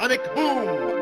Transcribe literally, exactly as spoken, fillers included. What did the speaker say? Sonic Boom!